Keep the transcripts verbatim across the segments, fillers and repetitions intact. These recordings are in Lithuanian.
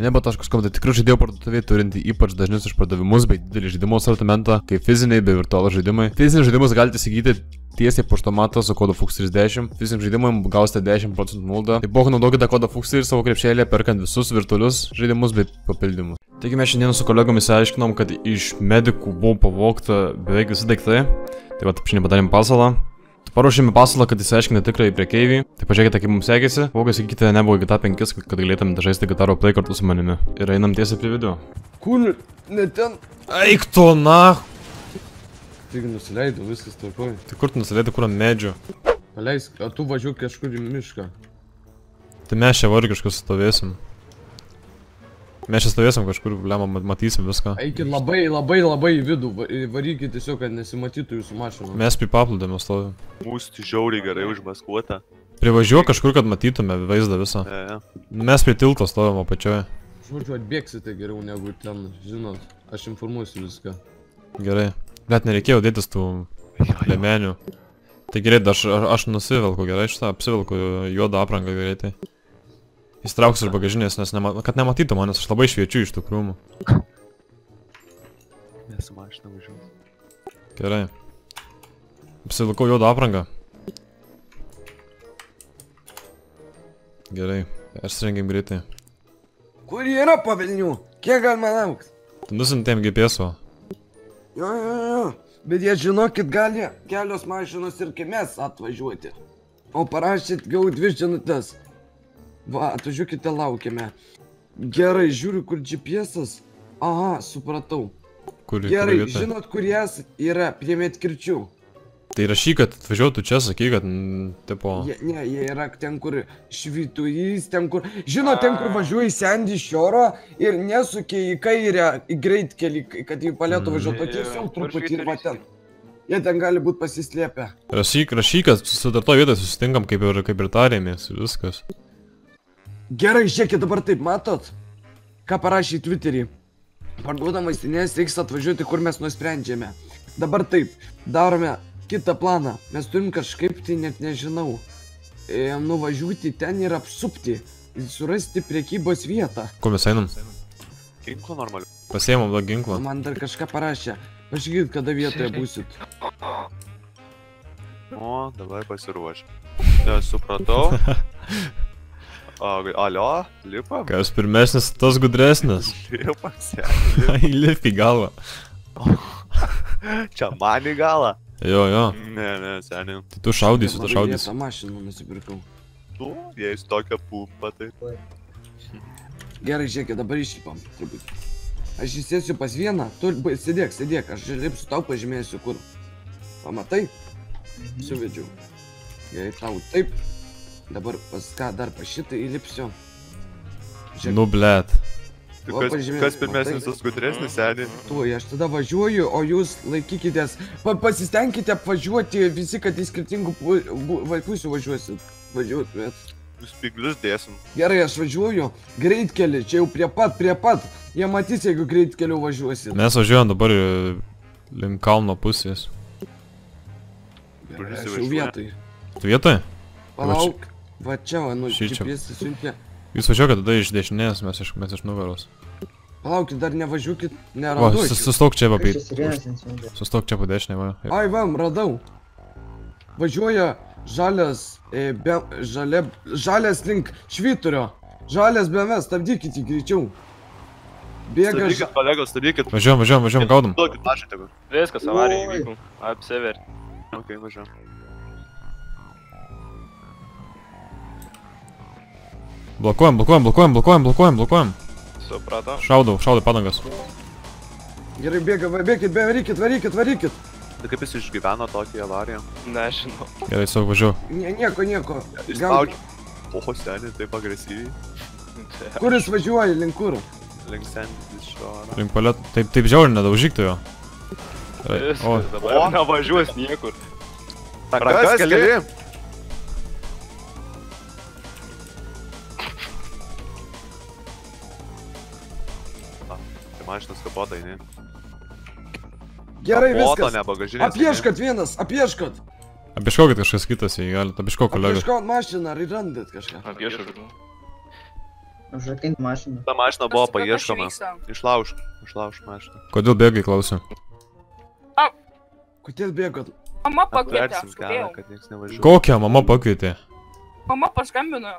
Eneba taškas com tai tikrų žaidėjų parduotuvė turinti ypač dažnius išpardavimus bei didelį žaidimų asortimentą, kaip fiziniai bei virtualūs žaidimai. Fizinius žaidimus galite įsigyti tiesiai paštomato su kodu Fuxeris dešimt. Fiziniam žaidimui gausite dešimt procentų nuolaidą. Taip pat naudokite kodą Fuxeris savo krepšelėje perkant visus virtualius žaidimus bei papildymus. Taigi mes šiandien su kolegomis aiškinom, kad iš medikų buvo pavogta beveik visi daiktai. Taip pat šiandien padarėm pasalą. Paruošėme pasalą, kad įsiaiškinti tikrai prekeivį. Tai pažiūrėkite, kaip mums sekėsi. Vogas įgykite nebuvo G T A penki, kad galėtumėte žaisti G T A R P kartu su manimi. Ir einam tiesiai prie video. Kur? Ne ten. Eik to, na! Tik nusileidau, viskas tvarkoj. Tai kur tu nusileidai, kur ant medžio? Paleisk, o tu važiuok kažkur į mišką. Tai mes čia vargiškai sustovėsim. Mes čia stovėsim kažkur, lemą, matysim viską. Eikit labai, labai, labai į vidų, varykit tiesiog, kad nesimatytų jūsų mašiną. Mes pipapludėme stovim. Mūsų žiauriai gerai užmaskuota. Privažiuok kažkur, kad matytume vaizdą visą. E, e. Mes prie tilto stovim apačioje. Žodžiu, atbėgsite geriau negu ten, žinot. Aš informuosiu viską. Gerai. Net nereikėjo dėtis tų lemenių. Tai greitai, aš, aš nusivilku gerai šitą, apsivilku juodą aprangą greitai. Įstrauksiu iš bagažinės, nes nema, kad nematytų manęs, aš labai šviečiu iš tų krūmų. Nesu mašina važiuos. Gerai. Apsivilkau juodą aprangą. Gerai, persirengim greitai. Kur yra pavilnių? Kiek galima lauks? Tu nusintėm G P S-o. Jo, jo, jo. Bet jie žinokit, gali kelios mašinos ir kaip mes atvažiuoti. O parašyt gau dvi žinutes. Va, atvažiuokite, laukiame. Gerai, žiūriu, kur G P S-as. Aha, supratau. Kur, gerai, kur žinot, kur jas yra prie Medkirčių. Tai rašyk, kad atvažiuotų čia, sakyk, kad... Tipo... Je, ne, jie yra ten, kur švyturys, ten, kur... Žinot, ten, kur važiuoji sendį iš oro ir nesukiai į kairę, į greitkelį, kad jį palėtų važiuotų. Mm. Tiesiog truputį ir va ten. Jie ten gali būt pasislėpę. Rašyk, rašyk, kad sutarto vietoj susitinkam, kaip ir, kaip ir tarėmės, viskas. Gerai, žiūrėkit dabar taip, matot, ką parašė į Twitterį. Parduodam vaistinės, reiks atvažiuoti, kur mes nusprendžiame. Dabar taip, darome kitą planą. Mes turim kažkaip, tai net nežinau, e, nuvažiuoti ten ir apsupti, surasti prekybos vietą. Ko mes einam? Ginklo normaliu. Pasiėmam daug ginklo. Man dar kažką parašė. Pažiūrėkit, kada vietoje būsit. O, dabar pasiruošim. Supratau. Alio, lipam? Kas pirmesnis, tas gudresnis. Lipam, sėdė. Lip į galą. Čia man į galą. Jo, jo. Ne, ne, seniai. Tai tu šaudysi, tu šaudysi. Aš tą mašiną nusipirkau. Tu, jei su tokia pumpa, tai... Gerai, žiūrėkit, dabar išlipam, turbūt. Aš įsėsiu pas vieną, tu sėdėk, sėdėk, aš lipsiu tau, pažymėsiu kur. Pamatai? Suvedžiau. Gerai, tau taip. Dabar pas ką dar pa šitą įlipsiu. Nu blėt. Kas pirmesnis, tas gudresnis, seniai? Tu, aš tada važiuoju, o jūs laikykitės. Pasistengkite apvažiuoti visi, kad į skirtingų pusių važiuosit. Važiuotumėt. Spiglius dėsim. Gerai, aš važiuoju. Greitkelį, čia jau prie pat, prie pat. Jie matys, jeigu greitkeliu važiuosit. Mes važiuojam dabar link kalno pusės. Gerai, aš jau vietoj. Tu vietoj? Palauk. Va čia, va, nu, G P S siuntė. Jūs važiuokit tada iš dešinės, mes iš, mes iš nugaros. Palaukit, dar nevažiuokit, neraduokit. Sustok čia, va, prie... Sustok čia po dešinė, va. Ai, va, radau. Važiuoja žalias, e, be, žalia, žalias link švyturio. Žalias B M W, stabdykit jį greičiau. Bėga... Stabdykit, kolegos, stabdykit. Važiuom, važiuom, važiuom, gaudom. Stabdykit, mažai, viskas, avarija įvyko. Apsiverti. Ok, važiuom. Blokuojam, blokuojam, blokuojam, blokuojam, blokuojam, blokuojam. Supratau. Šaudau, šaudau padangas. Gerai, bėga, bėkit, varykit, varykit, varykit. Tai kaip jis išgyveno tokį avariją? Nežinau. Gerai, sau važiuoju. Ne, nieko, nieko. Išspaudžiu. O, seniai, taip agresyviai. Kur jis važiuoja, link kur? Link sendis šio. Link palėt, taip, taip žiaurį nedaužyktų jo. O, dabar nevažiuos niekur. Rankas keli. Mašinas kapota, jinai. Gerai, viskas. Apieškat vienas, apieškat. Apieškokit kažkas kitas, jei galit. Apieškok kolegą. Apieškot mašiną, ar įrandat kažką. Apieškot. Užrakink mašiną. Ta mašina buvo paieškoma. Išlaužk, išlaužk mašiną. Kodėl bėgai, klausiu? A. Kodėl bėgot? Mama pakvietė, aš kodėl. Kokią mama pakvietė? Mama paskambino.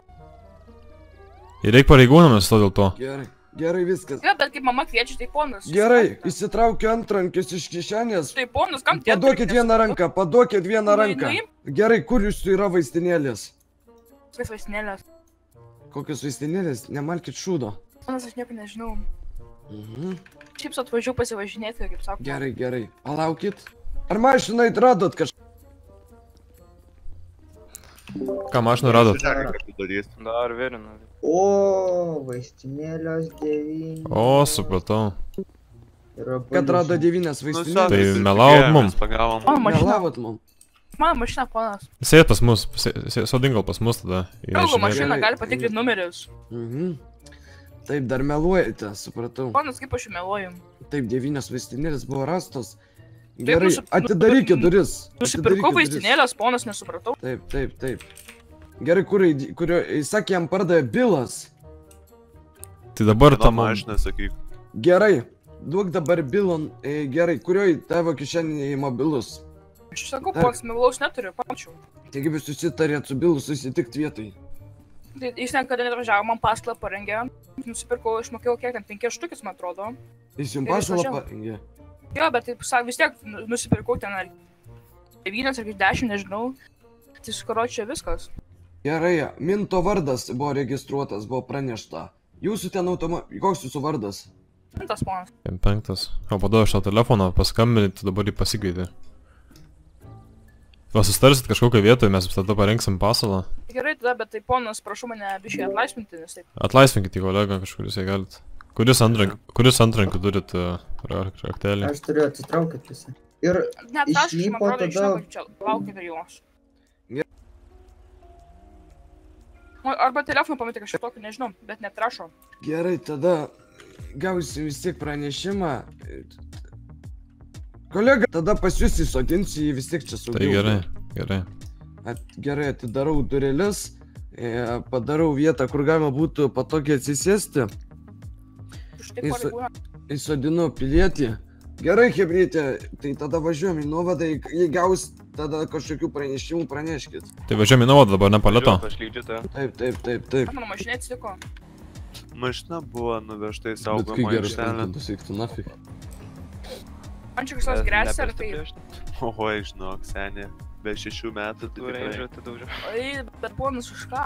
Ir reik pareigūnams to dėl to. Gerai, gerai viskas. Jo, bet kaip mama kviečia, tai ponas. Gerai, įsitraukiu antrankius iš kišenės. Tai ponas, kam tie antrankius? Paduokit vieną ranką, paduokit vieną ranką. Gerai, kur jūs yra vaistinėlės? Kas vaistinėlės? Kokios vaistinėlės? Nemalkit šūdo. Ponas, aš nieko nežinau. Mhm. Šiaip su atvažiu pasivažinėti, kaip sako. Gerai, gerai. Palaukit. Ar mašiną atradot kažką? Ką mašiną radot? Dar vėrina. O, vaistinėlės devyni. O, supratau. Kad rado devynės vaistinėlės. Tai melavot mum. Melavot mum. Mano mašina, ponas. Sėd pas mus, sodingal pas mus tada. Jeigu mašina gali patikrinti numerius. Taip, dar meluojate, supratau. Ponas, kaip aš meluoju? Taip, devynės vaistinėlės buvo rastos. Gerai, atidarykit duris. Nusipirkau vaistinėlės, ponas, nesupratau. Taip, taip, taip. Gerai, kurio, jis sakė, jam pardavė bilas. Tai dabar ta mašina, sakyk. Gerai, duok dabar bilon, gerai, kurioj tavo kišenėje mobilus. Aš sakau, koks mobilaus neturiu, pamačiau. Taigi jūs susitarėt su bilu susitikt vietoj. Jis niekada neatvažiavo, man paskolą parengė. Nusipirkau, išmokėjau kiek ten, penkias štukis, man atrodo. Jis jums paskolą parengė? Jo, bet vis tiek nusipirkau ten ar devynias ar dešimt, nežinau. Tai sukaročia viskas. Gerai, Minto vardas buvo registruotas, buvo pranešta. Jūsų ten automobilį, koks jūsų vardas? Mintas, ponas. Penktas. O padavau šitą telefoną, paskambinti, dabar jį pasikvietė. Va, sustarsit kažkokią vietą, mes tada parengsim pasalą. Gerai tada, bet tai ponas, prašau mane biškai atlaisvinti, nes taip. Atlaisvinkit į kolegą kažkuris, jei galit. Kuris antrankų turit raktelį? Aš turiu, atsitraukit visi. Ir išlypo tada... Laukite jos. Arba telefoną pamatė kažką tokį, nežinau, bet netrašo. Gerai, tada gausi vis tiek pranešimą. Kolega, tada pas jūs įsodinsiu, jį vis tiek čia saugiau. Tai gerai, gerai. At, gerai, atidarau durelis, e, padarau vietą, kur galima būtų patogiai atsisėsti. Įsodinu pilietį. Gerai, hebrytė, tai tada važiuojam į nuovadą, jei gaus tada kažkokių pranešimų, praneškit. Tai važiuojam į nuovadą dabar, ne paleto? Taip, taip, taip, taip. Mano mašinė atsitiko. Mašina buvo nuvežta į saugomą aikštelę. Man čia kažkas grėsia, ar tai... Oho, žinok, senė. Be šešių metų tu tikrai... Ai, bet ponas už ką?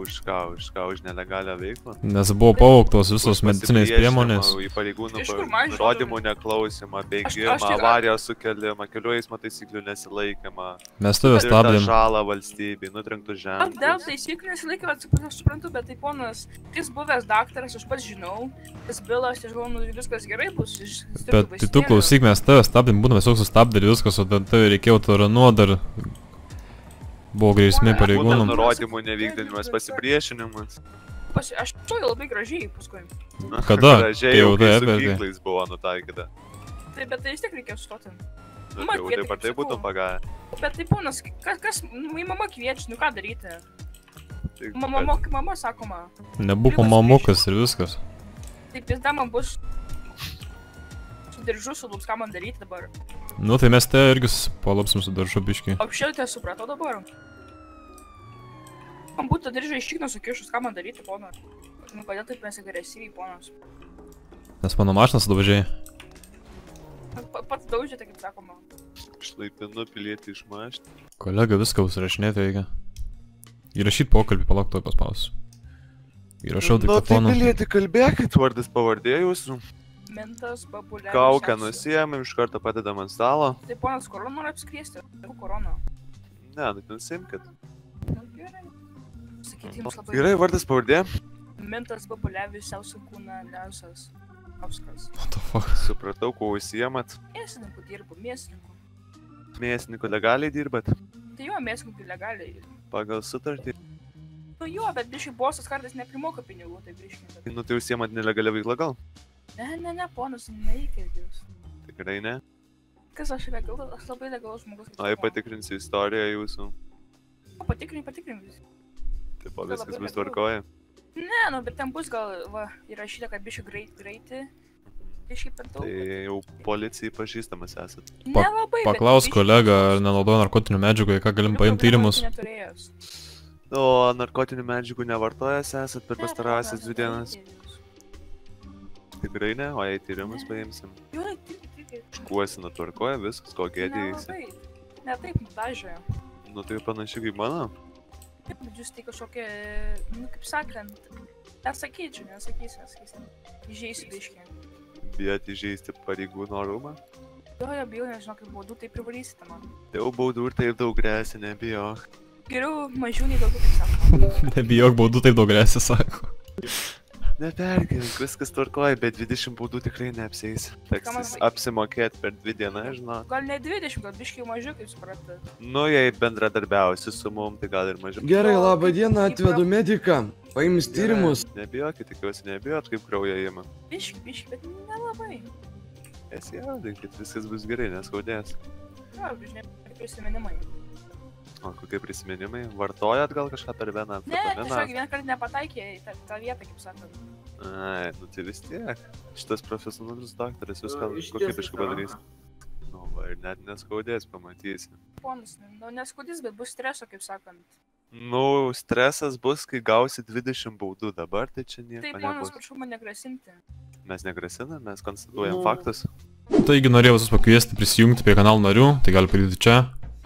Už ką, už ką, už nelegalią veiklą. Nes buvo pavoktos visos medicinės priemonės. Į pareigūnų nurodymų neklausimą, bėgimą, avariją sukelimą, kelių eismo taisyklių nesilaikymą. Mes tave stabdėm. Žalą valstybei, nutrenktų žemės. Dėl taisyklių nesilaikymą, aš suprantu, bet tai ponas, jis buvęs daktaras, aš pats žinau, jis bilas, aš galvoju, viskas gerai bus. Bet tai tu klausyk, mes tave stabdėm, būtum visoks sustabdėm viskas, o tave reikėjo taranuoti. Dar buvo grėsmė pareigūnams. Būtų nurodymų nevykdinimas, pasipriešinimas. Aš čia labai gražiai paskui. Kada? Gražiai jau kai su ginklais buvo nutaikyta. Taip, bet tai vis tiek reikėjo sustoti. Bet jau taip ar tai būtum pagavę. Bet tai ponas, kas, į mama kviečia, nu ką daryti? Mama sakoma. Nebūko mamukas ir viskas. Taip, pizda man bus su diržu sulūps, ką man daryti dabar. Nu, tai mes te irgi palapsim su daržu biškiai. Apšiau, tai supratau dabar. Man būtų daržą iš šikno sukišus, ką man daryti, ponas. Nu, kodėl taip mes agresyviai, ponas? Nes mano mašinas daužiai. Pats daužiai, tai kaip sakoma. Išlaipinu pilietį iš mašinų. Kolega, viską užrašinėti reikia. Įrašyt pokalbį, palauk, toj paspausiu. Įrašau diktafoną. Nu, tai pilietį kalbėkit, vardas pavardė jūsų. Mintas, babuliavimas. Kaukę nusijėmėm, iš karto padedam ant stalo. Tai ponas, koroną noriu apskriesti, jau koroną. Ne, tai nusiimkit. Na gerai. Sakyti jums labai... Gerai, vardas pavardė. Mintas, babuliavimas, siausių kūną, liausas, apskas. What the fuck? Supratau, kuo įsijėmat. Mėsininkų dirbu, mėsininkų. Mėsininkų legaliai dirbat? Tai jo, mėsininkų legaliai. Pagal sutartį. Nu jo, bet biškai bosas kartais neprimoka pinigų, tai grįžkite. Nu tai užsiemat nelegalia veikla gal? Ne, ne, ne, ponus, neįkės jūs. Tikrai ne? Kas aš legalus, aš labai legalus žmogus. Ai, patikrinsiu istoriją jūsų. Patikrin, patikrin visi. Taip, o viskas bus tvarkoja. Ne, nu, bet ten bus gal, va, įrašyta, kad biški greit, greitį. Biški per daug. Tai jau policijai pažįstamas esat. Nelabai, bet... Paklaus kolegą, ar nenaudoja narkotinių medžiagų, ką galim paimti tyrimus. O narkotinių medžiagų nevartojęs esat per pastarąsias dvi dienas? Tikrai ne, o jei tyrimus paimsim. Škuosina tvarkoja, viskas, ko gėdėjasi. Ne, taip, dažioja. Nu, tai panašiai kaip mano. Bet jūs tai kažkokie, nu, kaip sakant, nesakyčiau, nesakysiu, nesakysiu. Įžeisiu biškį. Bijot įžeisti pareigūno orumą? Jo, jo, bijau, nežinau, kaip baudų, tai privarysite man. Tai jau baudų ir taip daug grėsia, nebijok. Geriau mažiau nei daugiau, kaip sako. Nebijok, baudų taip daug grėsia, sako. Nepergink, viskas tvarkoja, bet dvidešimt baudų tikrai neapsieisi. Teks apsimokėt per dvi dienas, žinau. Gal ne dvidešimt, gal biškiai mažiau, kaip supratau. Nu, jei bendradarbiausi su mum, tai gal ir mažiau. Gerai, labą dieną, atvedu mediką. Paims tyrimus. Nebijokit, tikiuosi nebijot, kaip kraujo įima. Bišk, bišk, bet nelabai. Nesijaudinkit, viskas bus gerai, neskaudės. Na, žinai, prisiminimai. O kokie prisiminimai? Vartojat gal kažką per vieną? Ne, tiesiog vienkart nepataikė į tą vietą, kaip sakant. Ai, nu tai vis tiek. Šitas profesionalus daktaras viską kokybiškai padarys. Nu va, ir net neskaudės, pamatysi. Ponas, nu neskaudys, bet bus streso, kaip sakant. Nu, stresas bus, kai gausi dvidešimt baudų, dabar tai čia nieko nebus. Taip, ponas, prašau man negrasinti. Mes negrasinam, mes konstatuojam faktus. Taigi norėjau visus pakviesti prisijungti prie kanalų narių, tai gali pridėti čia.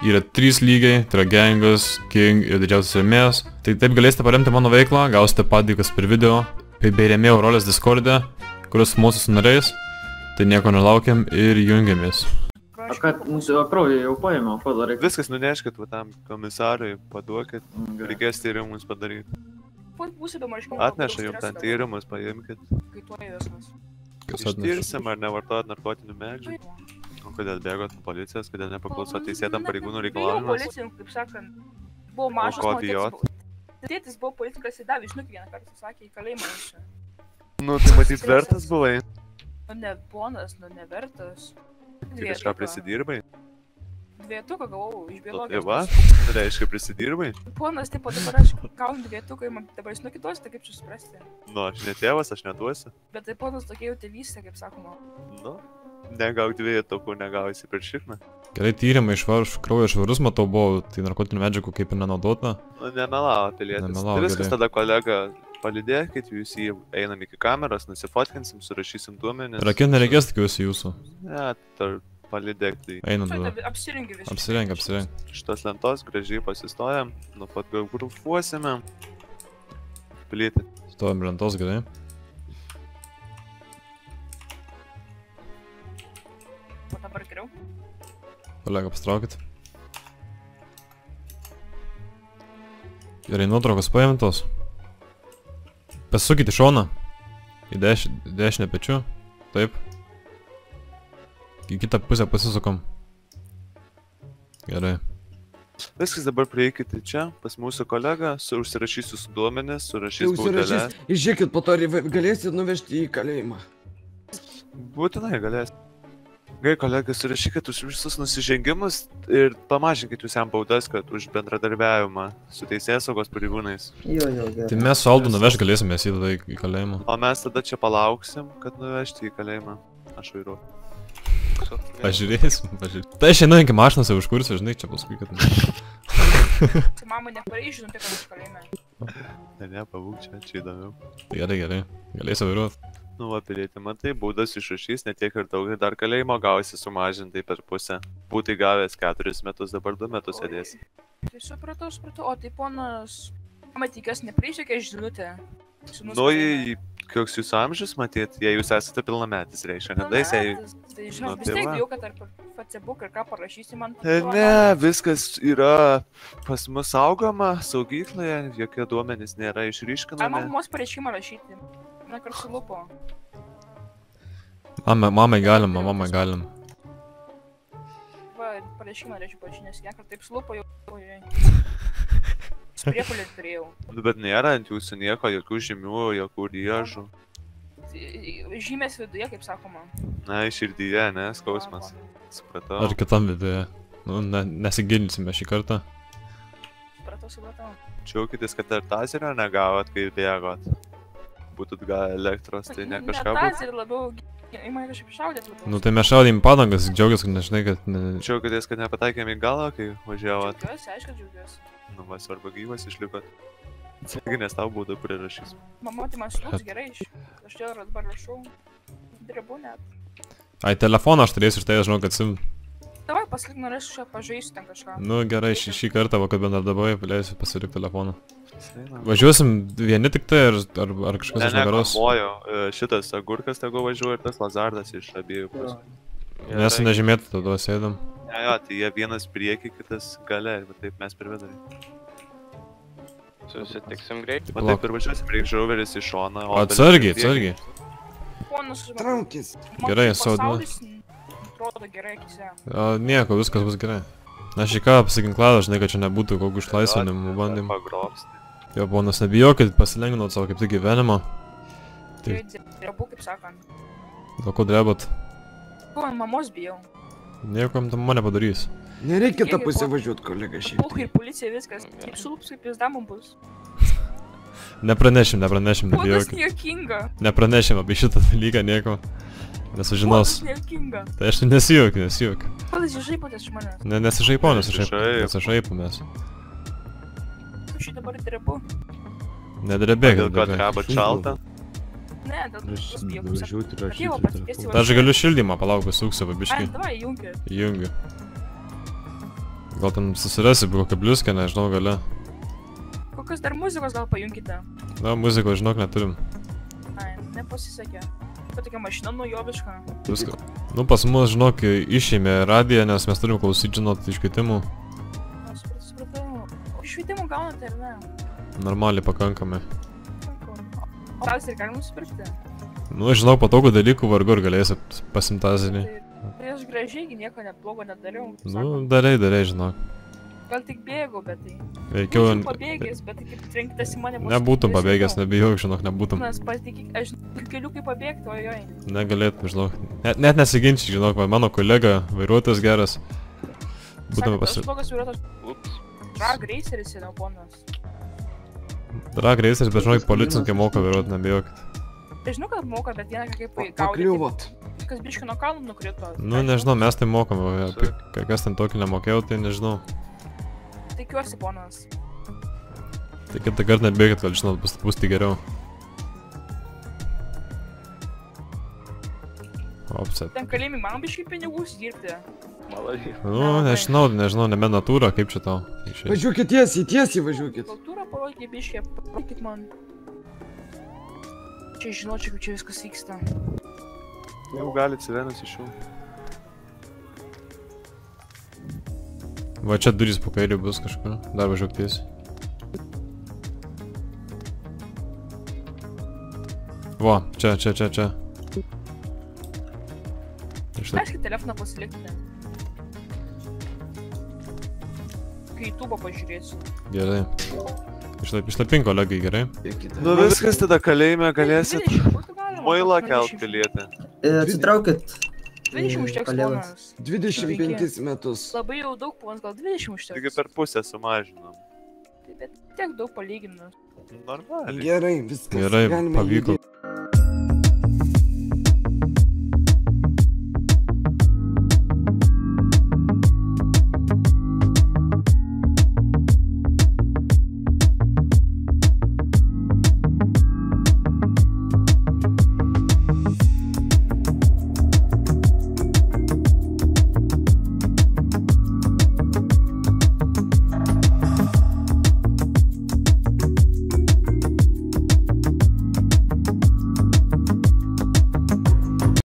Yra trys lygiai, tai yra gengas, king ir didžiausias rėmėjas. Tai taip galėsite paremti mano veiklą, gausite padėkas per video, bei rėmėjau rolės Discord'e, kurios su mūsų nariais. Tai nieko nelaukiam ir jungiamės. O kad mūsų apraudė jau paėmė, padaryk. Viskas nuneškit tam komisarui, paduokit, reikės tyrimus padaryti. Atneša jums ten tyrimus, paimkit. Ištirsim ar nevartojat narkotinių medžiagų? O kodėl bėgot nuo policijos, kodėl nepaklausot teisėtam pareigūnų reikalavimus? O ko bijot? Tėtis buvo politikas ir davė žinutį vieną kartą, sakė į kalėjimą išėjo. Nu, tai matyt vertas buvai? Nu ne, ponas, nu ne vertas. Tai kažką prisidirbai? Dvietuką gavau iš biologijos. Tai va, tai reiškia prisidirbai? Ponas, taip, o dabar aš gaunu dvietuką, dabar jis nukituosi, tai kaip čia suprasti? Nu, aš ne tėvas, aš neduosiu. Bet tai ponas tokia jau tėvystė, kaip sakoma. Nu, negauk dvietukų, negausi per šikną. Gerai, tyrimai iš kraujo švarus, matau, buvo, tai narkotinių medžiagų kaip ir nenaudota. Nu, nemelavo, pilietis. Tai viskas tada, kolega. Palidėkit, jūs jį einam iki kameros, nusifotkinsim, surašysim duomenis. Rakė nereikės tikiuosi jūsų. Ne, tar palidėk tai. Einam dabar. Apsirengi visi. Apsirengi, apsirengi. Šitos lentos gražiai pasistojam, nu pat grufuosime. Plyti. Stojam lentos, gerai. O dabar geriau. Kolega, pastraukit. Gerai, nuotraukas paėmintos. Pasukit į šoną, į dešinę pečių, taip. Į kitą pusę pasisukom. Gerai. Viskas dabar prieikite čia, pas mūsų kolegą, užsirašysiu su duomenis, surašys baudelę. Išžiūrėkit, po to galėsit nuvežti į kalėjimą. Būtinai galės. Gerai, kolegas, surašykit už visus nusižengimus ir pamažinkit jūs jam baudas, kad už bendradarbiavimą su teisėsaugos pareigūnais. Jo, jo, gerai. Tai mes su Aldu nuvežti galėsime jį tada į kalėjimą. O mes tada čia palauksim, kad nuvežti į kalėjimą. Aš vairuoju. Pažiūrėsim, pažiūrėsim. Tai aš einu iki mašinos, jau užkursiu, žinai, čia paskui, kad... Tai mama nepareižinu, tai kad aš kalėjime. Ne, ne, pabūk čia, čia įdomiau. Gerai, gerai. Galėsiu vairuoti. Nu va, pilietė, matai, baudas išrašys, ne tiek ir daug, ir dar kalėjimo gausi sumažintai per pusę. Būtai gavęs keturis metus, dabar du metus sėdėsi. Tai supratau, supratau, o tai ponas... Matykas, nepreišėkia žinutė. Nu, koks jūsų amžius, matyt, jei jūs esate pilnametis, reiškia, nedais, jei... Tai žinot, vis tiek jau, kad ar Facebook ir ką parašysi man... Ne, viskas yra pas mus saugoma, saugykloje, jokie duomenys nėra išryškinami. Ar mamos pareiškimą rašyti? Na, kart sulupo. Mamai galima, mamai galima. Va, pareiškimą reiškia pažinės, nekart taip sulupo jau... Priepulį turėjau. Bet nėra ant jūsų nieko, jokių žymių, jokių riežų. Žymės viduje, kaip sakoma. Na, širdyje, ne, skausmas. Supratau. Ar kitam viduje. Nu, nesigilinsim šį kartą. supratau, supratau. Džiaukitės, kad dar tazerio negavot, kai bėgot. Būtut gal elektros, tai ne kažką būtų. Ne tazer labiau, įmai kažkaip šaudėt. Nu tai mes šaudėm padangas, džiaukitės, kad nežinai, kad... Džiaukitės, kad nepataikėm į galą, kai važiavot. Džiaugiuosi, aišku, džiaugiuosi. Nu va, svarbu gyvas išlikot. Sėgi, nes tau būtų prirašys. Mama, tai man slūks gerai iš... Aš čia dabar rašau. Drebu net. Ai, telefoną aš turėsiu, iš tai aš žinau, kad sim... Davai, pasilik, norėsiu šią pažaisiu ten kažką. Nu gerai, šį, šį kartą, va, kad bendradabai, leisiu pasilik telefoną. Važiuosim vieni tik tai, ar, ar, ar kažkas iš negaros? Ne, ne, kamuoju. Šitas agurkas tegu važiuoja ir tas lazardas iš abiejų pusų. Nesu nežymėti, tada sėdam. Jo, jo, tai jie vienas priekį, kitas gale, ir taip mes privedarėm. Susitiksim greit. Va taip ir važiuosim, reik žauveris į šoną. Atsargiai, atsargiai. Traukis. Gerai, saudinu. Atrodo gerai, kise. Nieko, viskas bus gerai. Aš į ką apsiginklavau, žinai, kad čia nebūtų kokių išlaisvinimų bandymų. Jo, ponas, nebijokit, pasilengvinau savo kaip tik gyvenimą. Drebu, kaip sakant. Dėl ko drebat? Ko, ant mamos bijau. Nieko tam mane padarys. Nereikia tą pasivažiuot, kolega, šiaip. Puh, ir policija viskas. Kaip sulūps, kaip jis damom bus. Nepranešim, nepranešim, nebijokit. Būtas nejuokinga. Nepranešim apie šitą dalyką nieko. Nesužinos. Būtas nejuokinga. Tai aš nesijuokiu, nesijuokiu. Būtas išžaipotės iš manęs. Ne, nesižaipau, nesižaipau mes. Aš čia dabar drebu. Nedrebėk. Dėl ko dreba šalta? Ne, dėl kažkas piekus. Atėjau patikėsi važiuoti. Aš galiu šildymą, palauk, suksiu vabiškai. Ai, davai, jungiu. Jungiu. Gal ten susirasi kokią bliuskę, nežinau, gale. Kokios dar muzikos gal pajunkite? Na, muzikos, žinok, neturim. Ai, nepasisekė. Tokia mašina naujoviška. Viską. Nu, pas mus, žinok, išėmė radiją, nes mes turim klausyt, žinot, iškvietimų. Na, supratau. Iškvietimų gaunate, ar ne? Normaliai, pakankamai. Tavs ir galim nusipirkti? Nu, žinau, patogų dalykų vargu ir galėsi pasimtazinį. Tai aš gražiai nieko net blogo nedariau. Nu, dariai, dariai, žinok. Gal tik bėgau, bet tai... Veikiau... Būtum pabėgęs, bet tai kaip trenkitas į mane... Nebūtum pabėgęs, nebijau, žinok, nebūtum. Nes patikėk, aš keliu kaip pabėgti, ojoj. Negalėtum, žinok. Net nesiginčyk, žinok, mano kolega, vairuotas geras. Būtum pasirkti. Sakė, tas blogas vairuotas... Drag raceris yra ponas. Drag raceris, bet žinok, policininkai moka vairuoti, nebijokit. Žinau, kad moka, bet vieną kaip gaudyti. Pakliuvot. Kas biškių nuo kalnų nukrito. Nu, nežinau, mes tai mokame, kai kas ten tokį nemokėjau, tai nežinau. Tikiuosi, ponas. Tai kitą kartą nebėgit, kad žinot, bus tai geriau. Opset. Ten kalėjimai man biškiai pinigus dirbti. Nu, nežinau, nežinau, nebe natūra, kaip čia tau? Važiuokit tiesiai, tiesiai važiuokit. Natūra parodė biškė, parodėkit man. Čia žinočiau, kaip čia viskas vyksta. Jau gali atsivenus iš jų. Va čia durys po kairių bus kažkur, dar važiuok tiesiai. Va, čia, čia, čia, čia. Aiškiai telefoną pasilikite. Kai YouTube pažiūrėsiu. Gerai. Išlaipink kolegai, gerai? Nu viskas, tada kalėjime galėsit mailą kelt pilietę. Atsitraukit. dvidešimt užteks ponas. dvidešimt penkis metus. Labai jau daug ponas, gal dvidešimt užteks. Taigi per pusę sumažinam. Tai bet tiek daug palyginus. Normaliai. Gerai, viskas. Gerai, pavyko.